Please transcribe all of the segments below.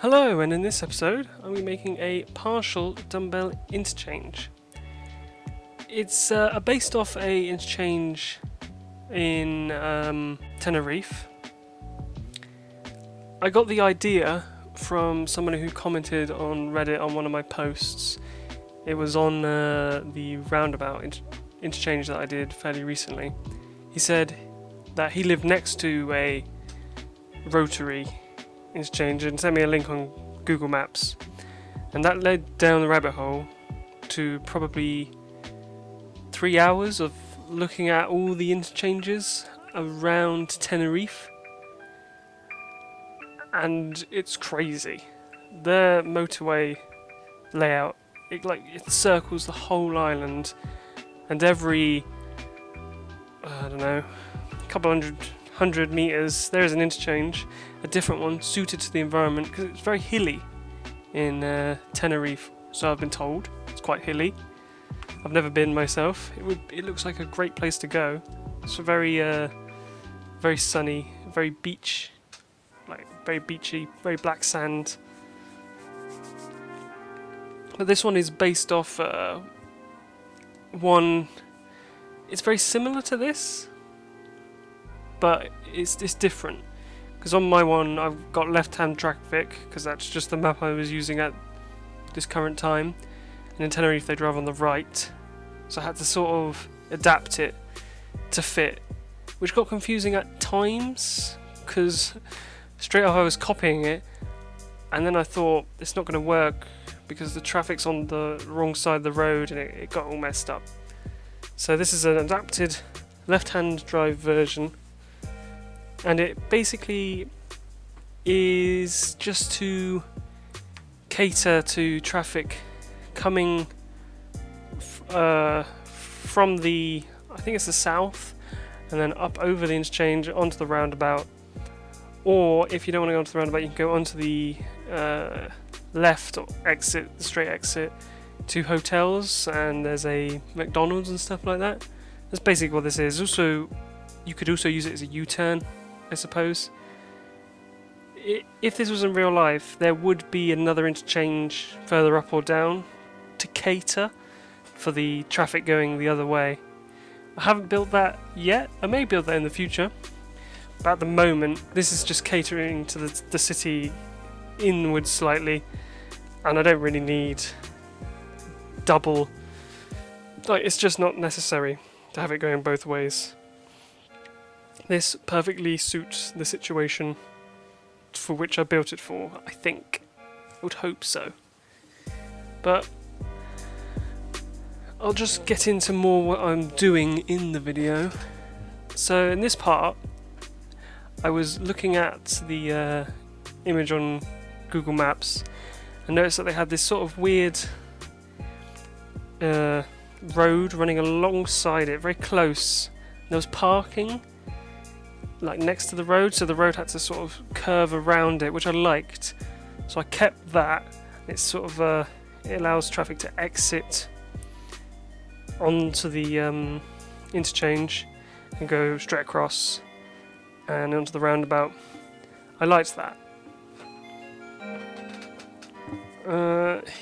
Hello, and in this episode I'll be making a partial dumbbell interchange. It's based off a interchange in Tenerife. I got the idea from somebody who commented on Reddit on one of my posts. It was on the roundabout interchange that I did fairly recently. He said that he lived next to a rotary interchange and sent me a link on Google Maps, and that led down the rabbit hole to probably 3 hours of looking at all the interchanges around Tenerife, and it's crazy. Their motorway layout, it circles the whole island, and every I don't know, couple hundred meters there is an interchange, a different one suited to the environment, because it's very hilly in Tenerife, so I've been told. It's quite hilly. I've never been myself. It looks like a great place to go. It's very very sunny, very beach, very beachy, very black sand. But this one is based off one. It's very similar to this, but it's different, because on my one I've got left-hand traffic, because that's just the map I was using at this current time, and in Tenerife they drive on the right, so I had to sort of adapt it to fit, which got confusing at times, because straight off I was copying it and then I thought it's not going to work because the traffic's on the wrong side of the road, and it got all messed up. So this is an adapted left-hand drive version, and it basically is just to cater to traffic coming from the, I think it's the south, and then up over the interchange onto the roundabout. Or if you don't want to go onto the roundabout, you can go onto the left or exit, the straight exit to hotels, and there's a McDonald's and stuff like that. That's basically what this is. Also, you could also use it as a U-turn, I suppose. If this was in real life, there would be another interchange further up or down to cater for the traffic going the other way. I haven't built that yet. I may build that in the future, but at the moment this is just catering to the city inwards slightly, and I don't really need double, it's just not necessary to have it going both ways. This perfectly suits the situation for which I built it for, I think. I would hope so. But I'll just get into more what I'm doing in the video. So in this part, I was looking at the image on Google Maps and noticed that they had this sort of weird road running alongside it, very close. There was parking next to the road, so the road had to sort of curve around it, which I liked, so I kept that. It's sort of it allows traffic to exit onto the interchange and go straight across and onto the roundabout. I liked that.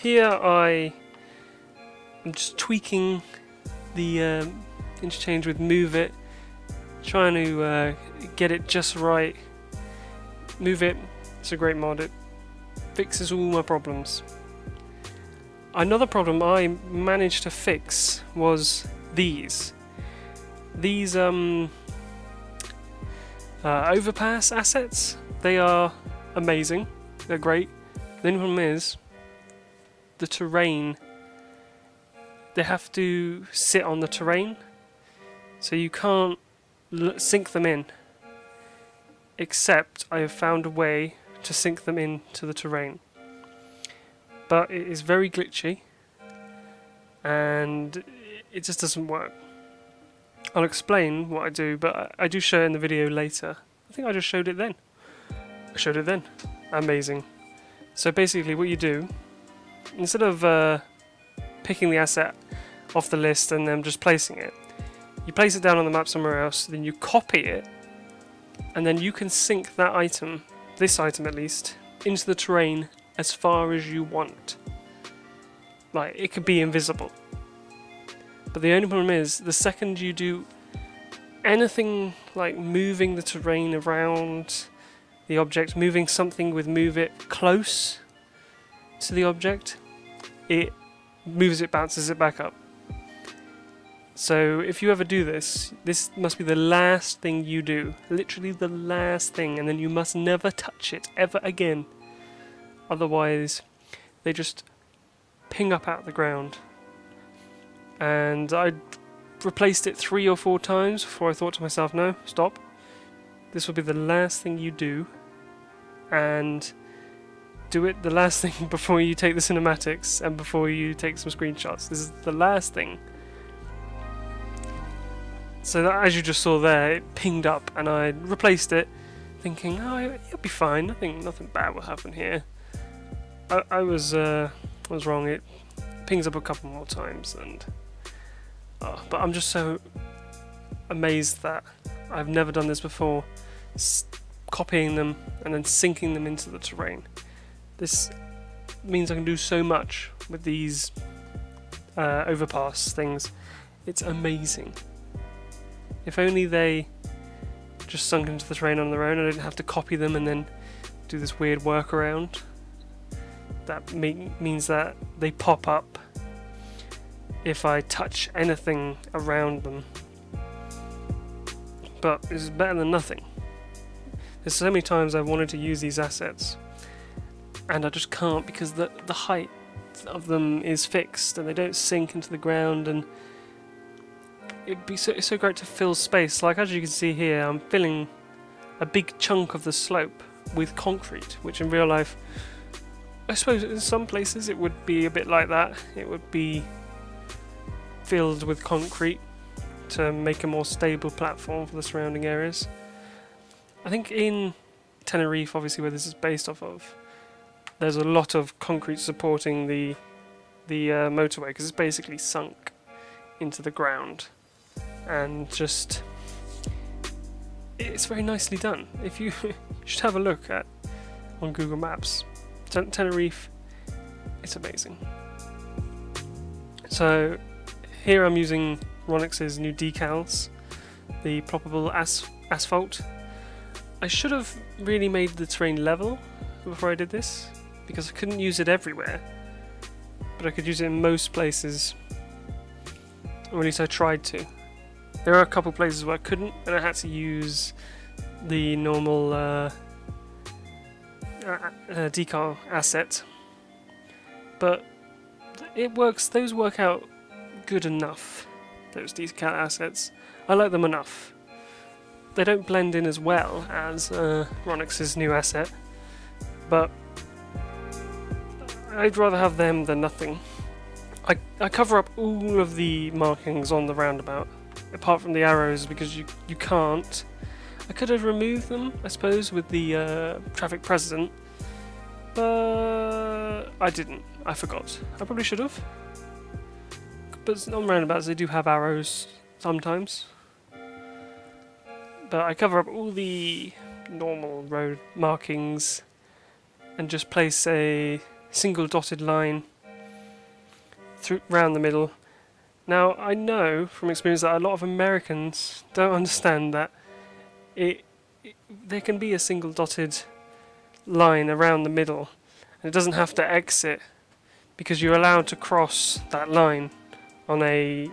Here I'm just tweaking the interchange with Move It, trying to get it just right. Move It, it's a great mod, it fixes all my problems. Another problem I managed to fix was these overpass assets. They are amazing, they're great. The only problem is the terrain. They have to sit on the terrain, so you can't sink them in, except I have found a way to sink them into the terrain, but it is very glitchy and it just doesn't work. I'll explain what I do, but I do show it in the video later. I think I just showed it then. I showed it then. Amazing. So basically what you do, instead of picking the asset off the list and then just placing it, you place it down on the map somewhere else, then you copy it, and then you can sync that item, this item at least, into the terrain as far as you want. Like, it could be invisible. But the only problem is, the second you do anything like moving the terrain around the object, moving something with Move It close to the object, it moves it, bounces it back up. So if you ever do this, this must be the last thing you do. Literally the last thing, and then you must never touch it ever again. Otherwise, they just ping up out of the ground. And I replaced it 3 or 4 times before I thought to myself, no, stop. This will be the last thing you do. And do it the last thing before you take the cinematics and before you take some screenshots. This is the last thing. So that, as you just saw there, it pinged up and I replaced it, thinking, oh, it'll be fine, nothing bad will happen here. I was wrong, it pings up a couple more times, and but I'm just so amazed that I've never done this before, copying them and then sinking them into the terrain. This means I can do so much with these overpass things. It's amazing. If only they just sunk into the terrain on their own, I didn't have to copy them and then do this weird workaround. That means that they pop up if I touch anything around them. But it's better than nothing. There's so many times I've wanted to use these assets and I just can't, because the height of them is fixed and they don't sink into the ground, and it's so great to fill space. Like, as you can see here, I'm filling a big chunk of the slope with concrete, which in real life, I suppose in some places it would be a bit like that. It would be filled with concrete to make a more stable platform for the surrounding areas. I think in Tenerife, obviously where this is based off of, there's a lot of concrete supporting the motorway, because it's basically sunk into the ground. And just, it's very nicely done. If you should have a look at on Google Maps, Tenerife, it's amazing. So here I'm using Ronix's new decals, the ploppable asphalt. I should have really made the terrain level before I did this, because I couldn't use it everywhere, but I could use it in most places, or at least I tried to. There are a couple places where I couldn't, and I had to use the normal decal asset, but it works. Those work out good enough, those decal assets. I like them enough. They don't blend in as well as Ronix's new asset, but I'd rather have them than nothing. I cover up all of the markings on the roundabout, apart from the arrows, because you can't. I could have removed them, I suppose, with the traffic president, but I didn't. I forgot. I probably should have. But on roundabouts they do have arrows sometimes. But I cover up all the normal road markings and just place a single dotted line through round the middle. Now, I know from experience that a lot of Americans don't understand that there can be a single dotted line around the middle, and it doesn't have to exit, because you're allowed to cross that line on a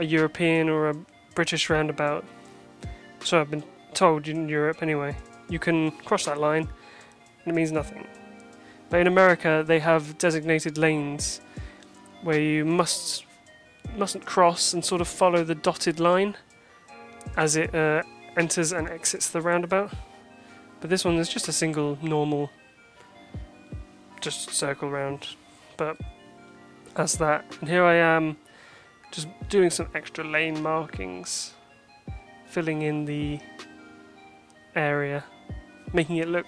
European or a British roundabout. So I've been told in Europe anyway. You can cross that line and it means nothing. But in America they have designated lanes where you mustn't cross, and sort of follow the dotted line as it enters and exits the roundabout. But this one is just a single normal just circle round, but that's that. And here I am just doing some extra lane markings, filling in the area, making it look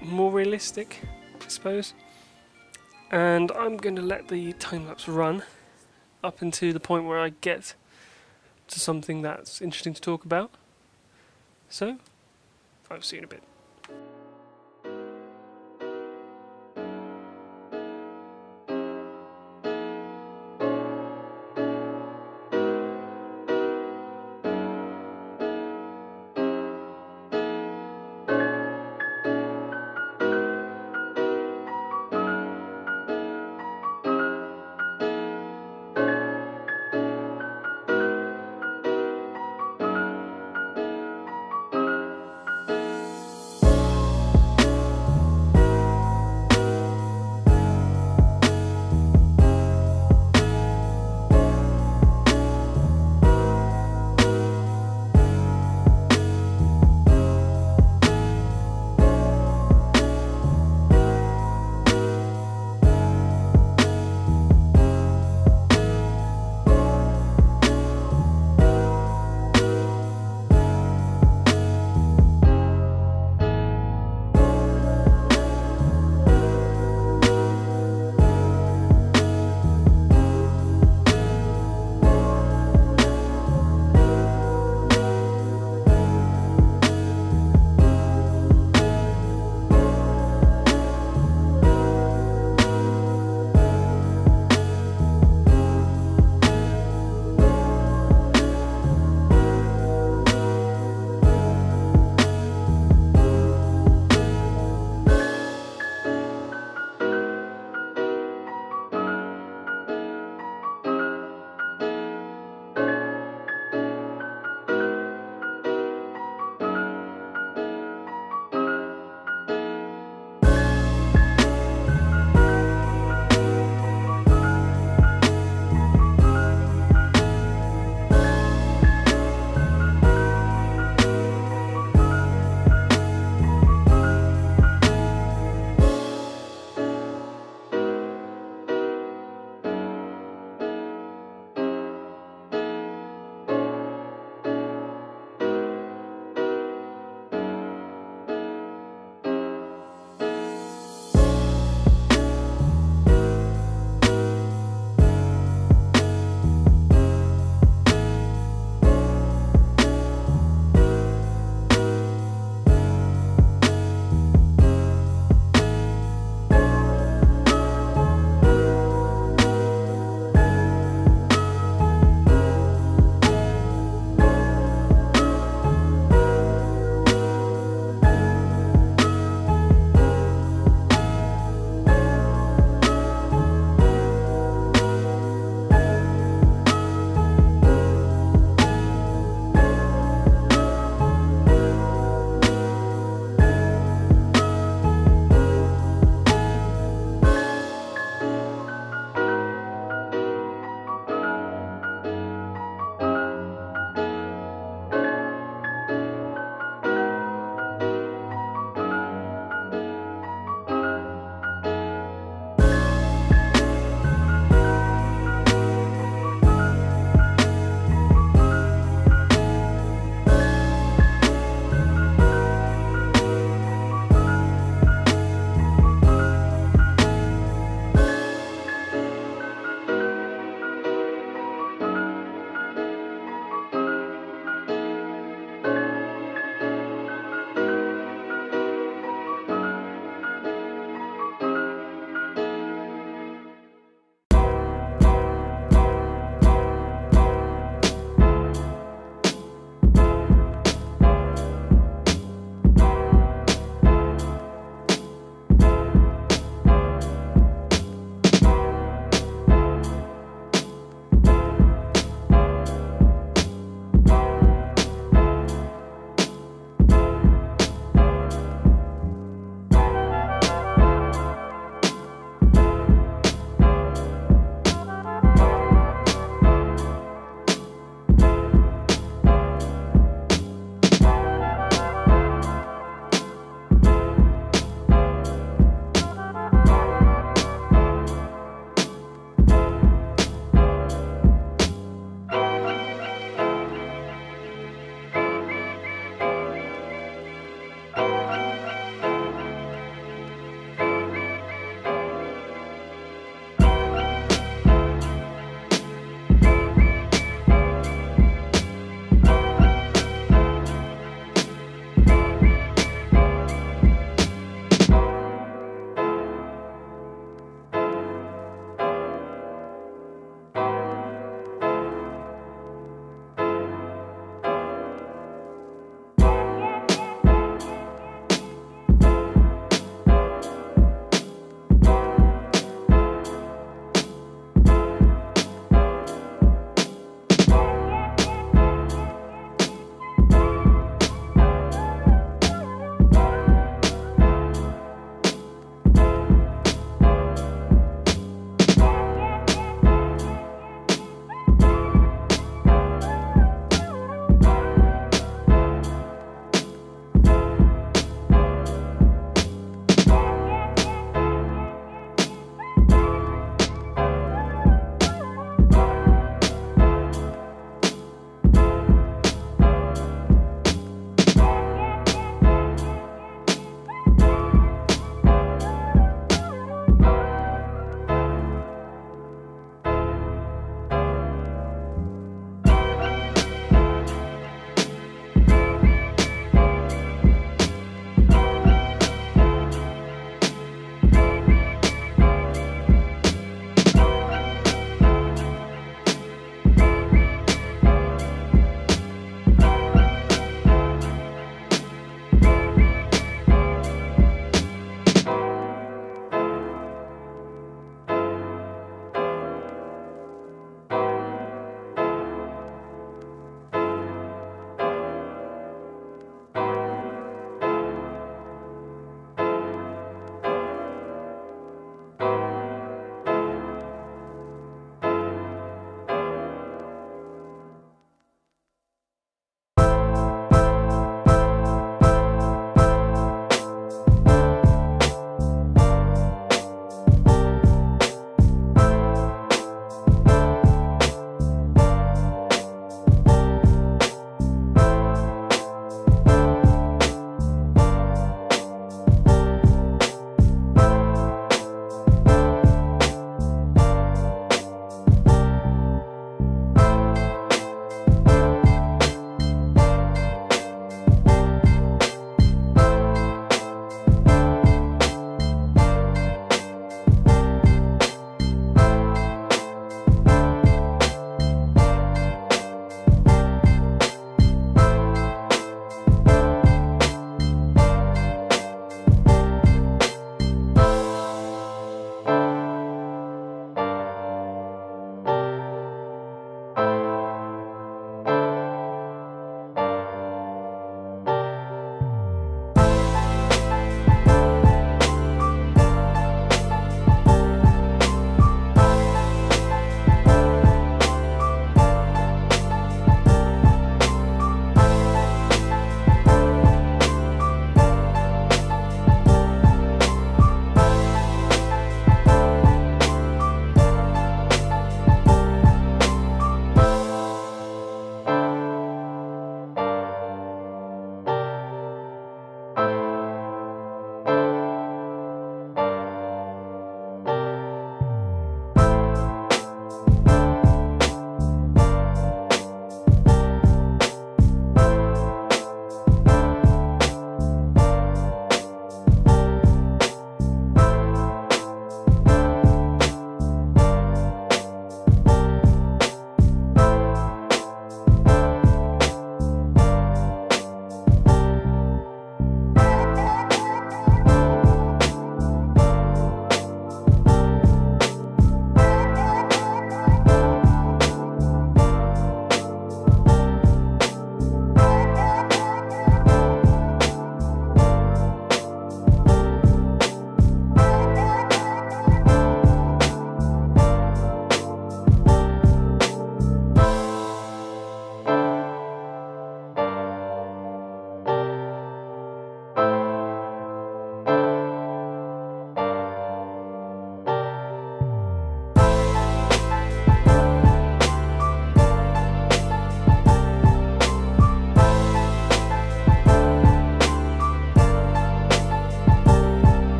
more realistic, I suppose. And I'm going to let the time-lapse run up into the point where I get to something that's interesting to talk about. So, I'll see you in a bit.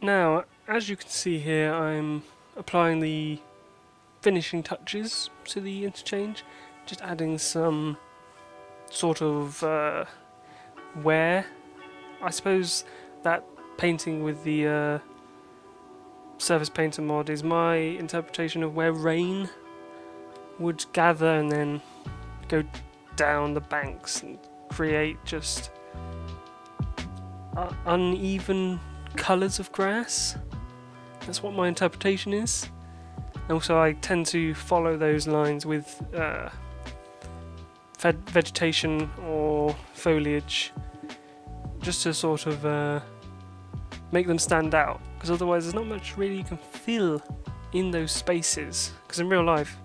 Now, as you can see here, I'm applying the finishing touches to the interchange, just adding some sort of wear. I suppose that painting with the Surface Painter mod is my interpretation of where rain would gather and then go down the banks and create just uneven colours of grass. That's what my interpretation is. And also I tend to follow those lines with vegetation or foliage, just to sort of make them stand out, because otherwise there's not much really you can fill in those spaces, because in real life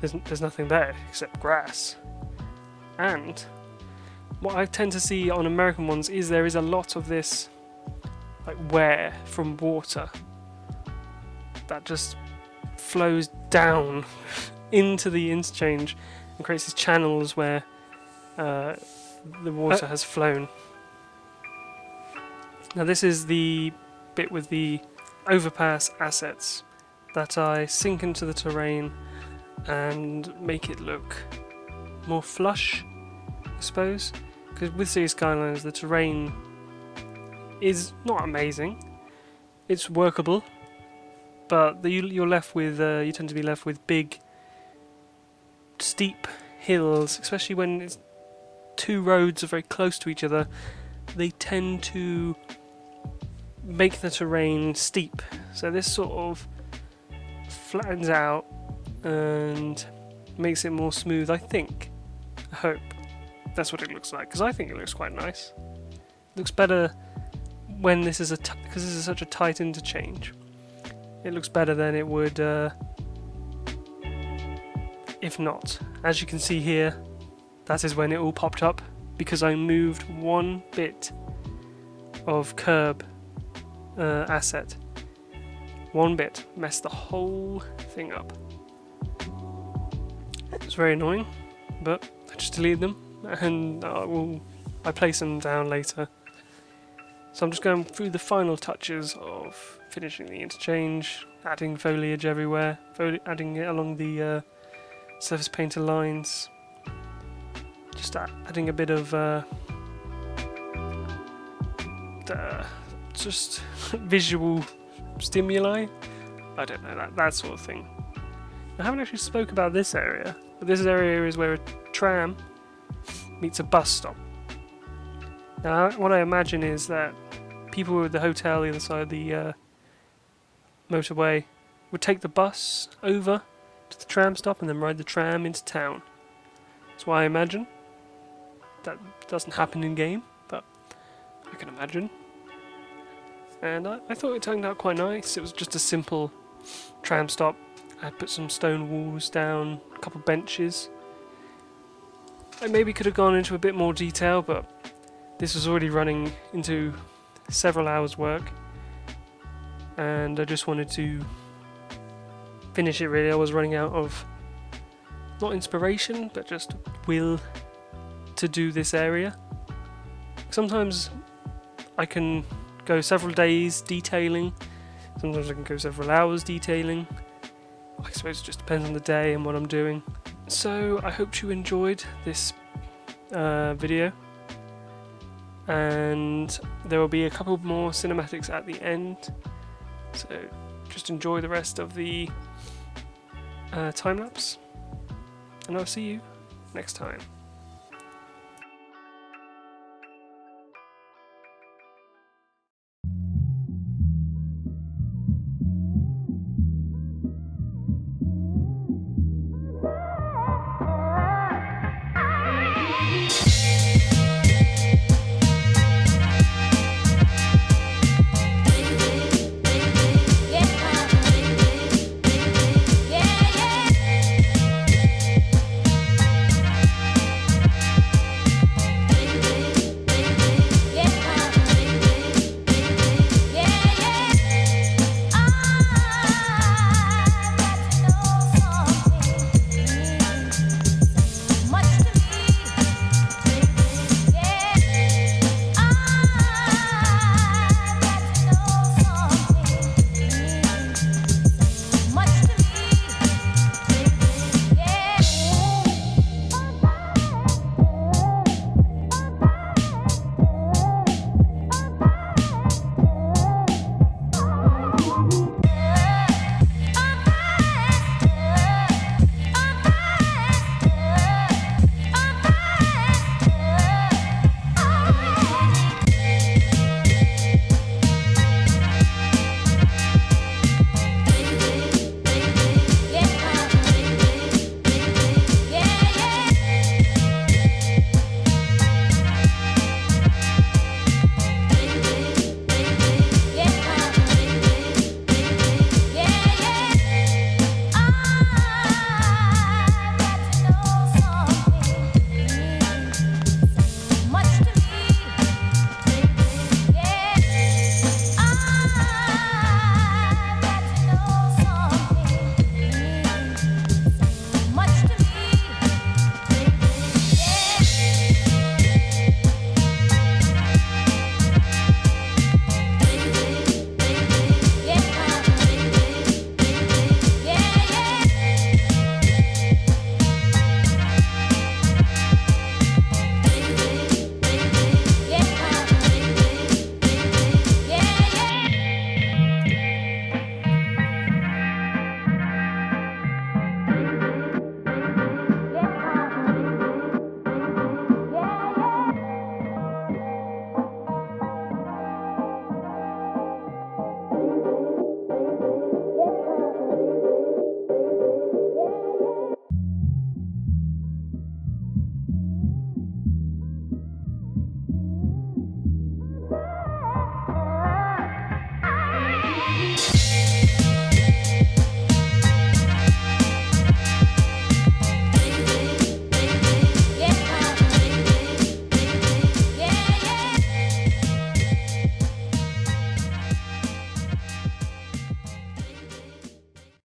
there's nothing there except grass. And what I tend to see on American ones is there is a lot of this like wear from water that just flows down into the interchange and creates these channels where the water has flown. Now this is the bit with the overpass assets that I sink into the terrain and make it look more flush, I suppose, because with Cities Skylines the terrain is not amazing. It's workable, but you're left with you tend to be left with big, steep hills, especially when it's two roads are very close to each other. They tend to make the terrain steep, so this sort of flattens out and makes it more smooth. I think, I hope that's what it looks like, because I think it looks quite nice. It looks better when this is because this is such a tight interchange. It looks better than it would if not. As you can see here, that is when it all popped up, because I moved one bit of curb asset. One bit messed the whole thing up. It's very annoying, but I just deleted them and I place them down later. So I'm just going through the final touches of finishing the interchange, adding foliage everywhere, adding it along the Surface Painter lines, just adding a bit of just visual stimuli, I don't know, that sort of thing. I haven't actually spoke about this area, but this area is where a tram meets a bus stop. Now what I imagine is that people at the hotel either side of the motorway would take the bus over to the tram stop and then ride the tram into town. That's what I imagine. That doesn't happen in game, but I can imagine. And I thought it turned out quite nice. It was just a simple tram stop. I put some stone walls down, a couple benches. I maybe could have gone into a bit more detail, but this was already running into several hours work and I just wanted to finish it really. I was running out of, not inspiration, but just will to do this area. Sometimes I can go several days detailing, sometimes I can go several hours detailing. I suppose it just depends on the day and what I'm doing. So I hope you enjoyed this video. And there will be a couple more cinematics at the end, so just enjoy the rest of the time lapse, and I'll see you next time.